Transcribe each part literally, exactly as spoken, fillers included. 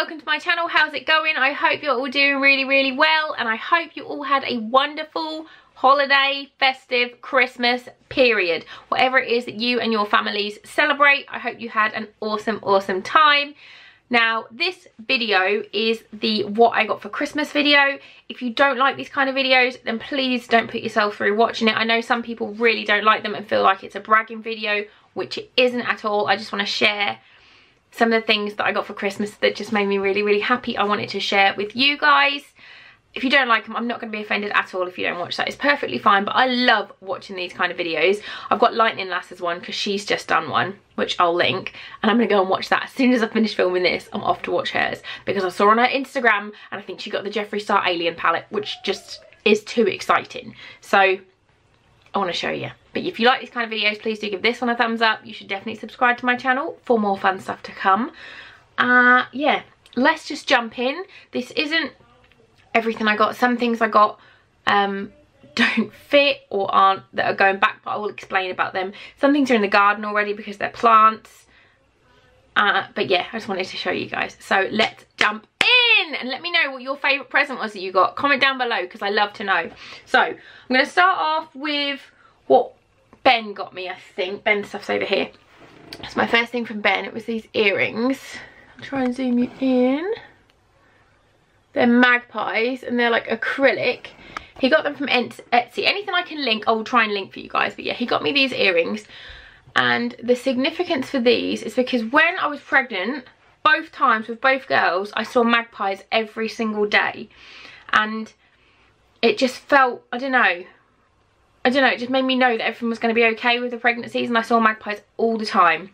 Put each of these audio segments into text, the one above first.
welcome to my channel. How's it going? I hope you're all doing really really well, and I hope you all had a wonderful holiday, festive, Christmas period. Whatever it is that you and your families celebrate, I hope you had an awesome awesome time. Now, this video is the what I got for Christmas video. If you don't like these kind of videos, then please don't put yourself through watching it. I know some people really don't like them and feel like it's a bragging video, which it isn't at all. I just want to share some of the things that I got for Christmas that just made me really, really happy. I wanted to share with you guys. If you don't like them, I'm not going to be offended at all if you don't watch that. It's perfectly fine, but I love watching these kind of videos. I've got Lightning Lass's one because she's just done one, which I'll link. And I'm going to go and watch that. As soon as I finish filming this, I'm off to watch hers. Because I saw on her Instagram, and I think she got the Jeffree Star alien palette, which just is too exciting. So, I want to show you. But if you like these kind of videos, please do give this one a thumbs up. You should definitely subscribe to my channel for more fun stuff to come. Uh, yeah, let's just jump in. This isn't everything I got. Some things I got um don't fit or aren't that are going back, but I will explain about them. Some things are in the garden already because they're plants, uh but yeah, I just wanted to show you guys. So let's jump in, and let me know what your favorite present was that you got. Comment down below because I love to know. So I'm going to start off with what Ben got me. I think Ben's stuff's over here. That's my first thing from Ben. It was these earrings. I'll try and zoom you in. They're magpies and they're like acrylic. He got them from Etsy. Anything I can link, I'll try and link for you guys. But yeah, he got me these earrings. And the significance for these is because when I was pregnant, both times with both girls, I saw magpies every single day. And it just felt, I don't know. I don't know, it just made me know that everything was going to be okay with the pregnancies. And I saw magpies all the time.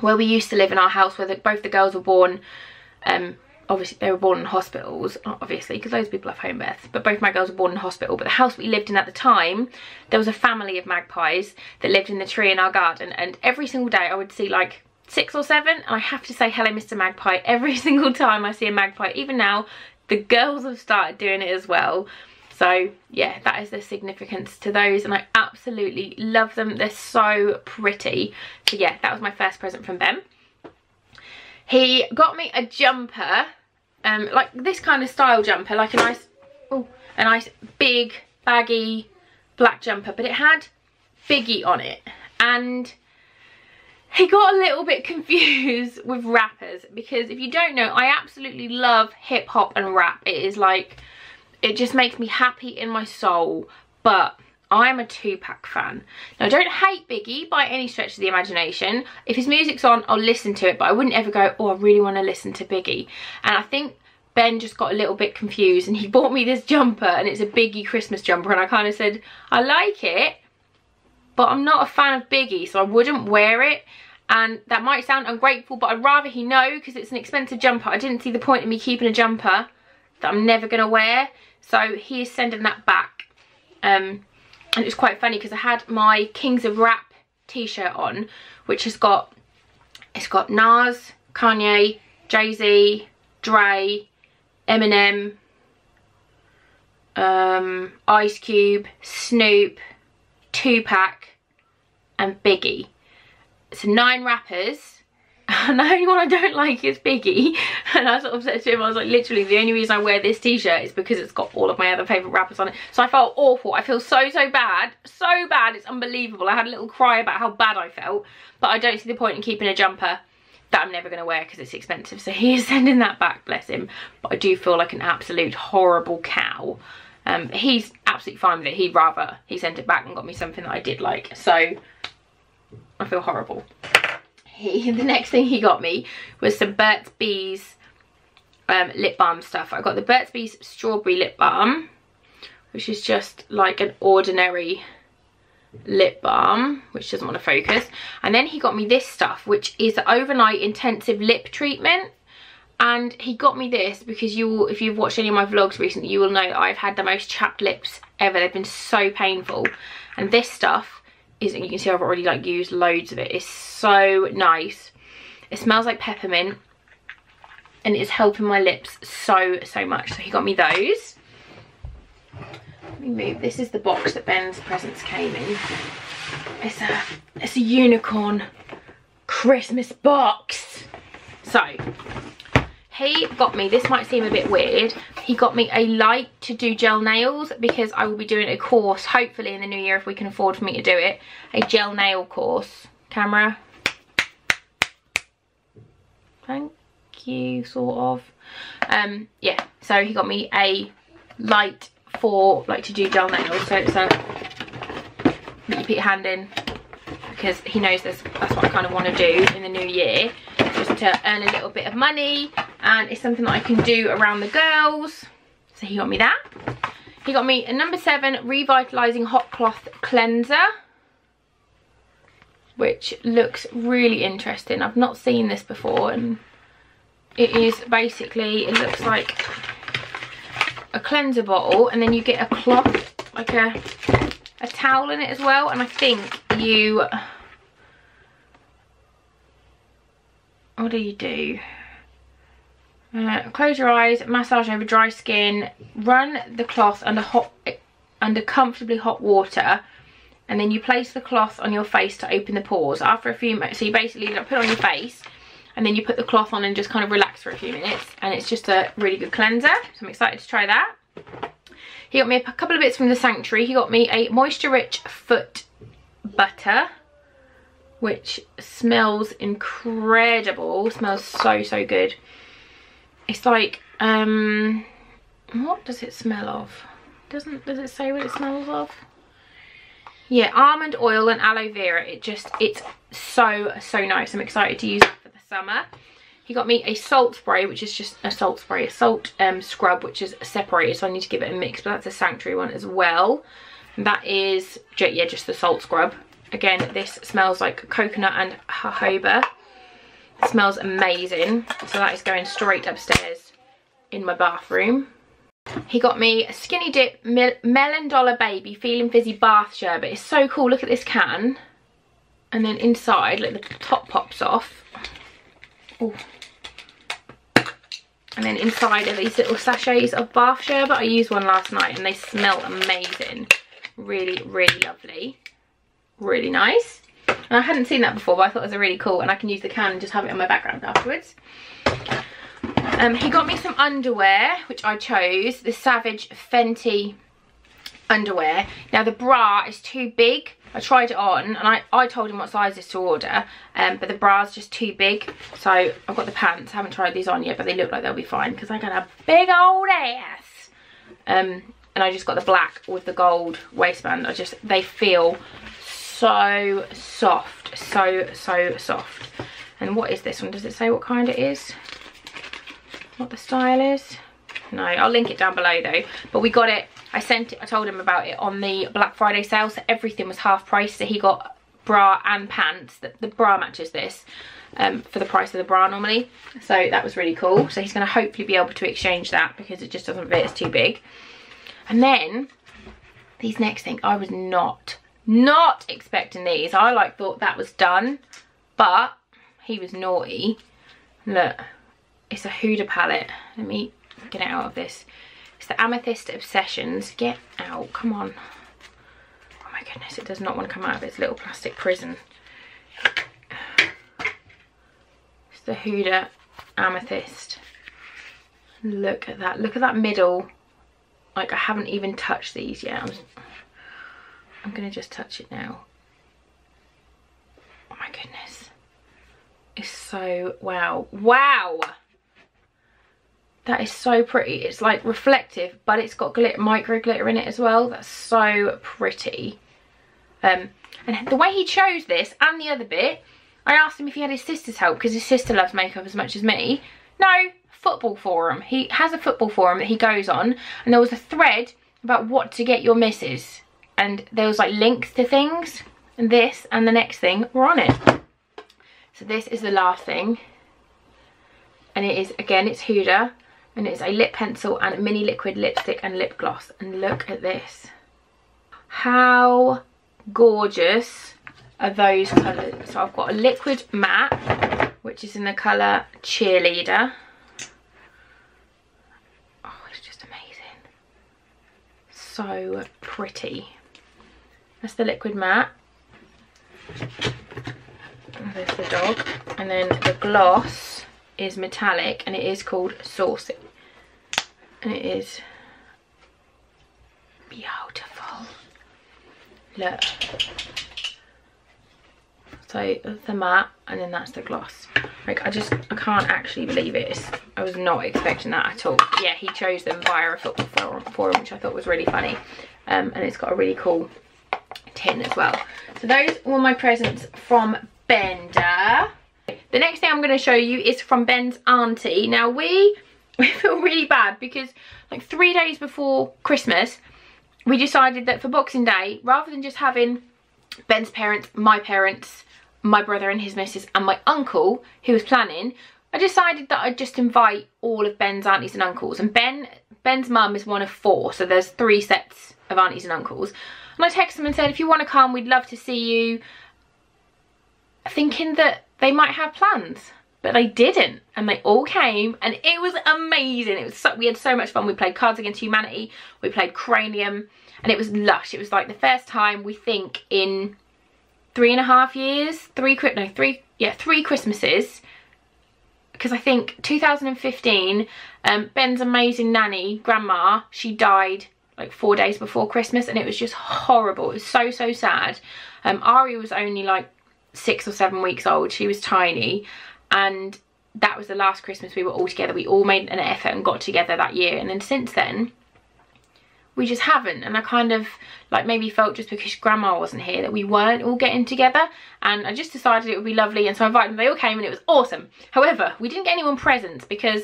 Where we used to live in our house where the, both the girls were born. Um... Obviously, they were born in hospitals, not obviously, because those people have home births, but both my girls were born in hospital. But the house we lived in at the time, there was a family of magpies that lived in the tree in our garden, and every single day I would see like six or seven, and I have to say hello Mister Magpie every single time I see a magpie. Even now, the girls have started doing it as well. So yeah, that is the significance to those, and I absolutely love them. They're so pretty. So yeah, that was my first present from Ben. He got me a jumper. Um, like this kind of style jumper, like a nice, oh, a nice big baggy black jumper, but it had Biggie on it, and he got a little bit confused with rappers, because if you don't know, I absolutely love hip hop and rap. It is like, it just makes me happy in my soul, but I'm a two pac fan. Now, I don't hate Biggie by any stretch of the imagination. If his music's on, I'll listen to it, but I wouldn't ever go, oh, I really want to listen to Biggie. And I think Ben just got a little bit confused, and he bought me this jumper, and it's a Biggie Christmas jumper, and I kind of said, I like it, but I'm not a fan of Biggie, so I wouldn't wear it. And that might sound ungrateful, but I'd rather he know, because it's an expensive jumper. I didn't see the point in me keeping a jumper that I'm never going to wear, so he is sending that back. Um... And it was quite funny because I had my Kings of Rap t-shirt on, which has got, it's got Nas, Kanye, Jay Z, Dre, Eminem, um, Ice Cube, Snoop, two pac, and Biggie. It's nine rappers. And the only one I don't like is Biggie. And I sort of said to him, I was like, literally, the only reason I wear this t-shirt is because it's got all of my other favourite rappers on it. So I felt awful. I feel so, so bad. So bad. It's unbelievable. I had a little cry about how bad I felt. But I don't see the point in keeping a jumper that I'm never going to wear because it's expensive. So he is sending that back, bless him. But I do feel like an absolute horrible cow. Um, he's absolutely fine with it. He'd rather he sent it back and got me something that I did like. So I feel horrible. He, the next thing he got me was some Burt's Bees um, lip balm stuff. I got the Burt's Bees strawberry lip balm, which is just like an ordinary lip balm, which doesn't want to focus. And then he got me this stuff, which is the overnight intensive lip treatment. And he got me this because you will, if you've watched any of my vlogs recently, you will know that I've had the most chapped lips ever. They've been so painful. And this stuff is, you can see I've already like used loads of it. It's so nice. It smells like peppermint, and it's helping my lips so so much. So he got me those. Let me move. This is the box that Ben's presents came in. It's a it's a unicorn Christmas box. So he got me, this might seem a bit weird, he got me a light to do gel nails, because I will be doing a course, hopefully in the new year if we can afford for me to do it, a gel nail course. Camera. Thank you, sort of. Um, yeah, so he got me a light for, like, to do gel nails. So it's so, a, you put your hand in, because he knows this, that's what I kind of want to do in the new year, just to earn a little bit of money, and it's something that I can do around the girls. So he got me that. He got me a Number Seven Revitalizing Hot Cloth Cleanser, which looks really interesting. I've not seen this before, and it is basically, it looks like a cleanser bottle, and then you get a cloth, like a a towel in it as well, and I think you, what do you do? Uh, close your eyes, massage over dry skin, run the cloth under hot, under comfortably hot water, and then you place the cloth on your face to open the pores. After a few minutes, so you basically like, put it on your face, and then you put the cloth on and just kind of relax for a few minutes, and it's just a really good cleanser, so I'm excited to try that. He got me a couple of bits from the Sanctuary. He got me a moisture rich foot butter, which smells incredible, smells so so good. It's like, um what does it smell of? Doesn't does it say what it smells of? Yeah, almond oil and aloe vera. It just, it's so so nice. I'm excited to use it for the summer. He got me a salt spray, which is just a salt spray, a salt um scrub, which is separated, so I need to give it a mix, but that's a Sanctuary one as well. And that is, yeah, just the salt scrub. Again, this smells like coconut and jojoba. It smells amazing. So that is going straight upstairs in my bathroom. He got me a Skinny Dip Mel Melon Dollar Baby Feeling Fizzy Bath Sherbet. It's so cool. Look at this can. And then inside, like, the top pops off. Ooh. And then inside are these little sachets of bath sherbet. I used one last night and they smell amazing. Really, really lovely. Really nice. And I hadn't seen that before, but I thought it was really cool. And I can use the can and just have it on my background afterwards. Um, he got me some underwear, which I chose, the Savage Fenty underwear. Now the bra is too big. I tried it on and I, I told him what sizes to order, um, but the bra's just too big. So I've got the pants. I haven't tried these on yet, but they look like they'll be fine because I got a big old ass. Um, and I just got the black with the gold waistband. I just, they feel so soft, so, so soft. And what is this one? Does it say what kind it is? What the style is? No, I'll link it down below though. But we got it, I sent it, I told him about it on the Black Friday sale, so everything was half price. So he got bra and pants, the, the bra matches this, um, for the price of the bra normally. So that was really cool. So he's gonna hopefully be able to exchange that because it just doesn't fit, it's too big. And then, these next things, I was not, not expecting these. I like thought that was done, but he was naughty. Look, it's a Huda palette. Let me get it out of this. It's the Amethyst Obsessions. Get out, come on. Oh my goodness, it does not want to come out of its little plastic prison. It's the Huda Amethyst. Look at that, look at that middle. Like, I haven't even touched these yet. I'm, I'm gonna just touch it now. Oh my goodness. It's so, wow, wow! That is so pretty. It's like reflective, but it's got glitter, micro glitter in it as well. That's so pretty. Um, and the way he chose this and the other bit, I asked him if he had his sister's help because his sister loves makeup as much as me. No, football forum. He has a football forum that he goes on, and there was a thread about what to get your missus, and there was like links to things, and this and the next thing were on it. So this is the last thing, and it is, again, it's Huda. And it's a lip pencil and a mini liquid lipstick and lip gloss. And look at this. How gorgeous are those colours? So I've got a liquid matte, which is in the colour Cheerleader. Oh, it's just amazing. So pretty. That's the liquid matte. There's the dog. And then the gloss is metallic and it is called Saucy. And it is beautiful. Look. So the matte and then that's the gloss. Like I just, I can't actually believe it. It's, I was not expecting that at all. Yeah, he chose them via a football forum, forum which I thought was really funny. Um, and it's got a really cool tin as well. So those were my presents from Bender. The next thing I'm going to show you is from Ben's auntie. Now we, we feel really bad because like three days before Christmas, we decided that for Boxing Day, rather than just having Ben's parents, my parents, my brother and his missus and my uncle who was planning, I decided that I'd just invite all of Ben's aunties and uncles. And Ben, Ben's mum is one of four, so there's three sets of aunties and uncles. And I texted them and said, if you want to come, we'd love to see you, thinking that they might have plans, but they didn't, and they all came, and it was amazing. It was so, we had so much fun. We played Cards Against Humanity, we played Cranium, and it was lush. It was like the first time, we think, in three and a half years, three, no, three, yeah, three Christmases, because I think two thousand fifteen, um, Ben's amazing nanny, grandma, she died like four days before Christmas, and it was just horrible. It was so, so sad. Um, Ari was only like six or seven weeks old. She was tiny, and that was the last Christmas we were all together. We all made an effort and got together that year, and then since then we just haven't. And I kind of like maybe felt, just because grandma wasn't here, that we weren't all getting together, and I just decided it would be lovely, and so I invited them. They all came and it was awesome. However, we didn't get anyone presents because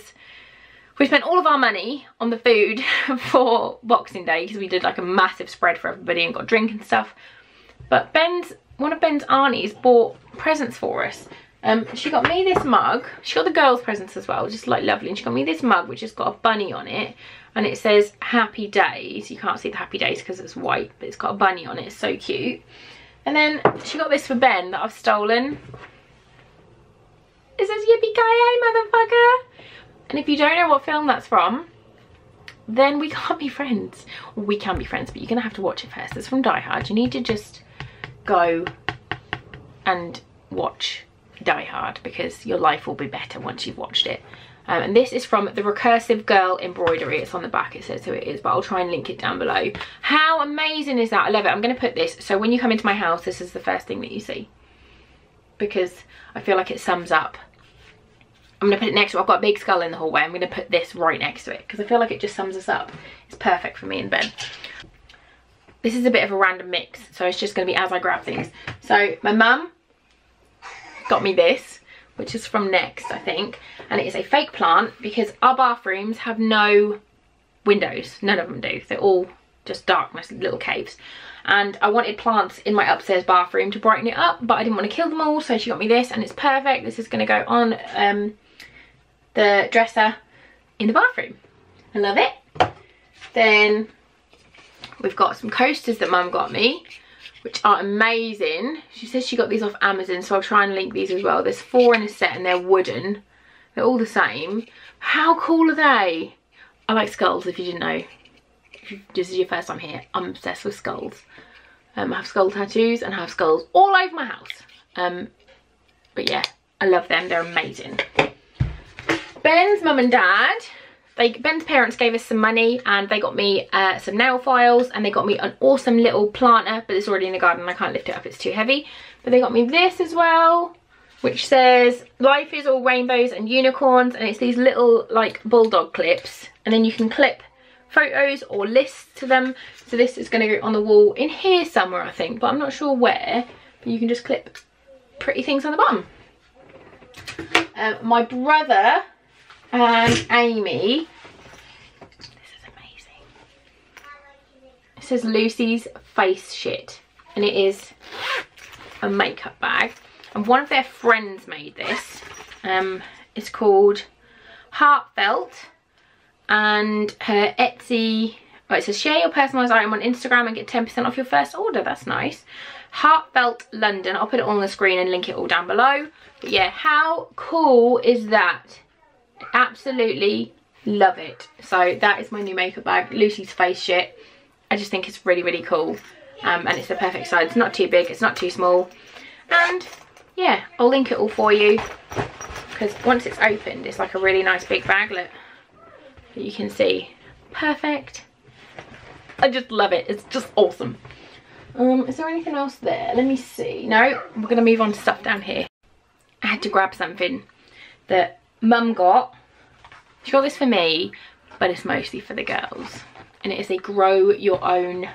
we spent all of our money on the food for Boxing Day, because we did like a massive spread for everybody and got drink and stuff. But Ben's one of Ben's aunties bought presents for us. Um, she got me this mug. She got the girls' presents as well, just like lovely. And she got me this mug, which has got a bunny on it. And it says Happy Days. You can't see the Happy Days because it's white, but it's got a bunny on it. It's so cute. And then she got this for Ben that I've stolen. It says Yippee-ki-yay, motherfucker. And if you don't know what film that's from, then we can't be friends. We can be friends, but you're going to have to watch it first. It's from Die Hard. You need to just go and watch Die Hard, because your life will be better once you've watched it. Um, and this is from The Recursive Girl Embroidery. It's on the back, it says who it is, but I'll try and link it down below. How amazing is that? I love it. I'm going to put this, so when you come into my house, this is the first thing that you see, because I feel like it sums up. I'm going to put it next to it. I've got a big skull in the hallway. I'm going to put this right next to it because I feel like it just sums us up. It's perfect for me and Ben. This is a bit of a random mix, so it's just going to be as I grab things. So my mum got me this, which is from Next, I think, and it is a fake plant because our bathrooms have no windows. None of them do. They're all just darkness, little caves. And I wanted plants in my upstairs bathroom to brighten it up, but I didn't want to kill them all, so she got me this, and it's perfect. This is going to go on um, the dresser in the bathroom. I love it. Then we've got some coasters that Mum got me, which are amazing. She says she got these off Amazon, so I'll try and link these as well. There's four in a set and they're wooden. They're all the same. How cool are they? I like skulls, if you didn't know. If this is your first time here, I'm obsessed with skulls. Um, I have skull tattoos and I have skulls all over my house. Um, but yeah, I love them. They're amazing. Ben's mum and dad... They, Ben's parents gave us some money and they got me uh, some nail files, and they got me an awesome little planter, but it's already in the garden and I can't lift it up, it's too heavy. But they got me this as well, which says life is all rainbows and unicorns, and it's these little like bulldog clips, and then you can clip photos or lists to them. So this is going to go on the wall in here somewhere, I think, but I'm not sure where, but you can just clip pretty things on the bottom. Um, my brother and Amy, this is amazing, it says Lucy's Face Shit, and it is a makeup bag, and one of their friends made this. Um it's called Heartfelt, and her Etsy, oh, it says share your personalized item on Instagram and get ten percent off your first order. That's nice. Heartfelt London, I'll put it all on the screen and link it all down below. But yeah, how cool is that? Absolutely love it. So that is my new makeup bag, Lucy's Face Shit. I just think it's really, really cool, um, and it's the perfect size. It's not too big, it's not too small, and yeah, I'll link it all for you because once it's opened it's like a really nice big baglet that you can see. Perfect. I just love it. It's just awesome. Um, is there anything else there? Let me see. No, we're going to move on to stuff down here. I had to grab something that Mum got. She got this for me, but it's mostly for the girls. And it is a grow your own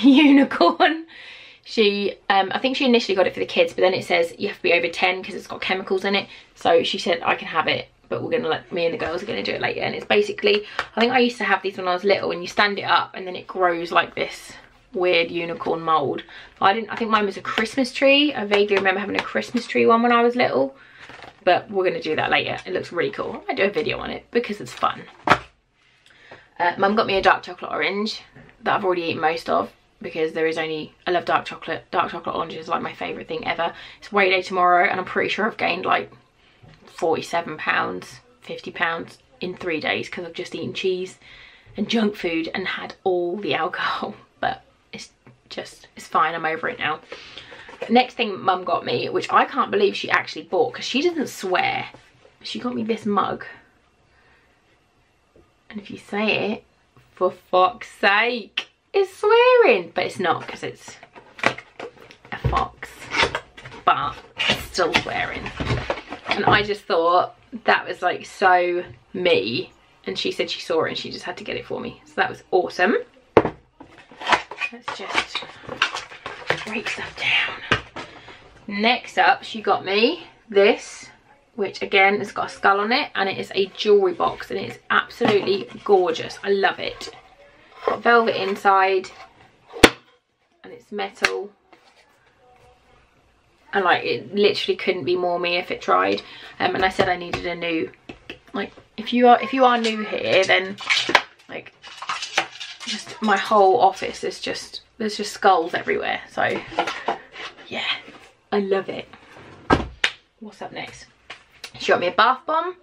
unicorn. She, um, I think she initially got it for the kids, but then it says you have to be over ten because it's got chemicals in it. So she said I can have it, but we're going to let, me and the girls are going to do it later. And it's basically, I think I used to have these when I was little and you stand it up and then it grows like this weird unicorn mold. But I didn't, I think mine was a Christmas tree. I vaguely remember having a Christmas tree one when I was little, but we're going to do that later. It looks really cool. I might do a video on it because it's fun. Uh, Mum got me a dark chocolate orange that I've already eaten most of because there is only, I love dark chocolate. Dark chocolate orange is like my favourite thing ever. It's weigh day tomorrow and I'm pretty sure I've gained like forty-seven pounds, fifty pounds in three days because I've just eaten cheese and junk food and had all the alcohol, but it's just, it's fine, I'm over it now. Next thing Mum got me, which I can't believe she actually bought because she doesn't swear, she got me this mug. And if you say it, for fuck's sake, it's swearing, but it's not because it's a fox, but it's still swearing. And I just thought that was like so me. And she said she saw it and she just had to get it for me. So that was awesome. Let's just break stuff down. Next up, she got me this, which again has got a skull on it. And it is a jewellery box and it's absolutely gorgeous. I love it. Got velvet inside and it's metal. And like it literally couldn't be more me if it tried. Um, and I said I needed a new, like if you are if you are new here, then like just my whole office is just there's just skulls everywhere. So yeah, I love it. What's up next? She got me a bath bomb,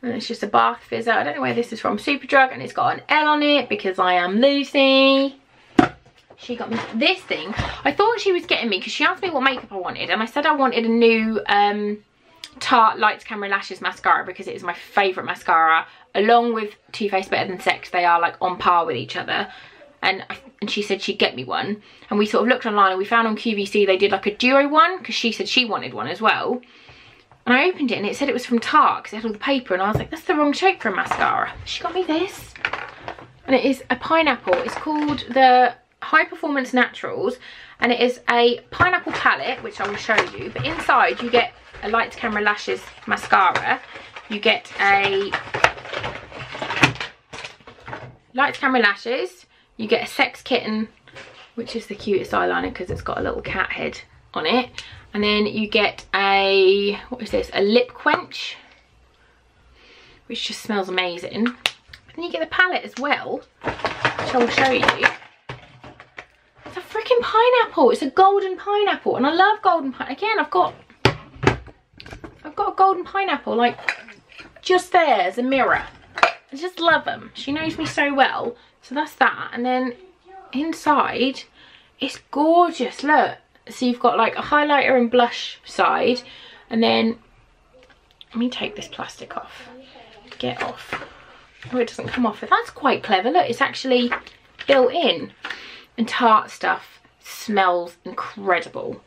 and it's just a bath fizzer. I don't know where this is from, Superdrug, and it's got an L on it because I am Lucy. She got me this thing. I thought she was getting me because she asked me what makeup I wanted and I said I wanted a new um, Tarte Lights Camera Lashes mascara because it is my favourite mascara along with Too Faced Better Than Sex. They are like on par with each other, and, I, and she said she'd get me one, and we sort of looked online and we found on Q V C they did like a duo one because she said she wanted one as well. And I opened it and it said it was from Tarte because it had all the paper and I was like, that's the wrong shape for a mascara. She got me this and it is a pineapple. It's called the High Performance Naturals and it is a pineapple palette, which I will show you, but inside you get a Lights Camera Lashes mascara, you get a Lights Camera Lashes, you get a Sex Kitten, which is the cutest eyeliner because it's got a little cat head on it, and then you get a, what is this, a Lip Quench, which just smells amazing, and then you get the palette as well, which I will show you. It's a freaking pineapple. It's a golden pineapple, and I love golden pineapple. Again, I've got, I've got a golden pineapple like just there as a mirror. I just love them. She knows me so well. So that's that. And then inside, it's gorgeous. Look. So you've got like a highlighter and blush side, and then let me take this plastic off. Get off. Oh, it doesn't come off. That's quite clever. Look, it's actually built in. And Tarte stuff smells incredible.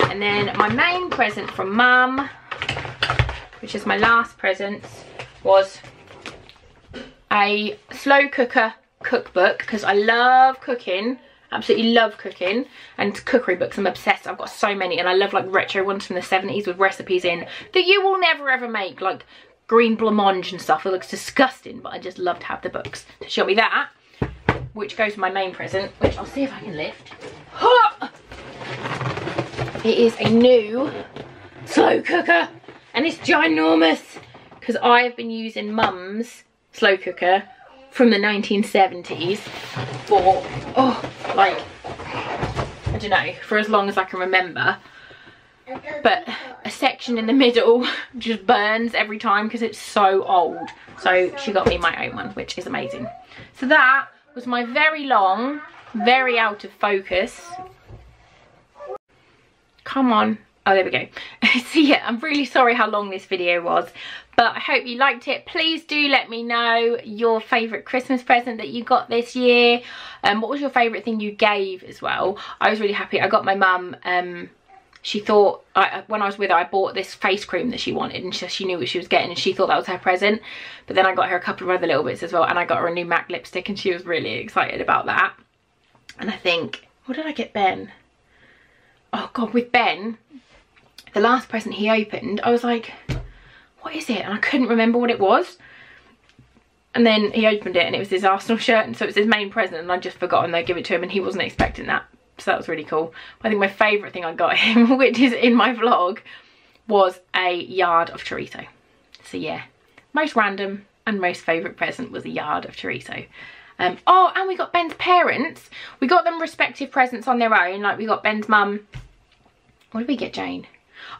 And then my main present from Mum, which is my last present, was a slow cooker cookbook because I love cooking, absolutely love cooking, and cookery books. I'm obsessed. I've got so many, and I love like retro ones from the seventies with recipes in that you will never ever make, like green blancmange and stuff. It looks disgusting, but I just love to have the books. So she got me that, which goes to my main present, which I'll see if I can lift. Huh! It is a new slow cooker and it's ginormous because I've been using Mum's slow cooker from the nineteen seventies for, oh, like, I don't know, for as long as I can remember. But a section in the middle just burns every time because it's so old. So she got me my own one, which is amazing. So that was my very long, very out of focus. Come on. Oh, there we go. so yeah, I'm really sorry how long this video was, but I hope you liked it. Please do let me know your favourite Christmas present that you got this year, and um, what was your favourite thing you gave as well. I was really happy. I got my mum, um she thought, I, when I was with her, I bought this face cream that she wanted, and she, she knew what she was getting, and she thought that was her present. But then I got her a couple of other little bits as well, and I got her a new MAC lipstick, and she was really excited about that. And I think, what did I get Ben? Oh God, with Ben, the last present he opened, I was like, what is it? And I couldn't remember what it was. And then he opened it, and it was his Arsenal shirt, and so it was his main present, and I'd just forgotten they'd give it to him, and he wasn't expecting that. So that was really cool. I think my favourite thing I got him, which is in my vlog, was a yard of chorizo. So yeah, most random and most favourite present was a yard of chorizo. Um, oh, and we got Ben's parents. We got them respective presents on their own. Like, we got Ben's mum. What did we get Jane?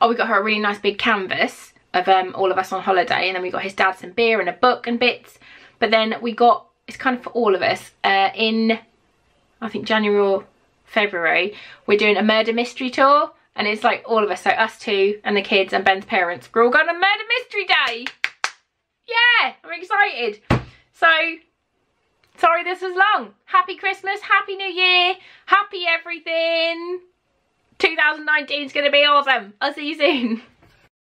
Oh, we got her a really nice big canvas of um, all of us on holiday. And then we got his dad some beer and a book and bits. But then we got, it's kind of for all of us, uh, in, I think, January or February, we're doing a murder mystery tour, and it's like all of us, so us two and the kids and Ben's parents, we're all going on a murder mystery day. Yeah, I'm excited. So sorry this was long. Happy Christmas, happy new year, happy everything. Twenty nineteen is going to be awesome. I'll see you soon.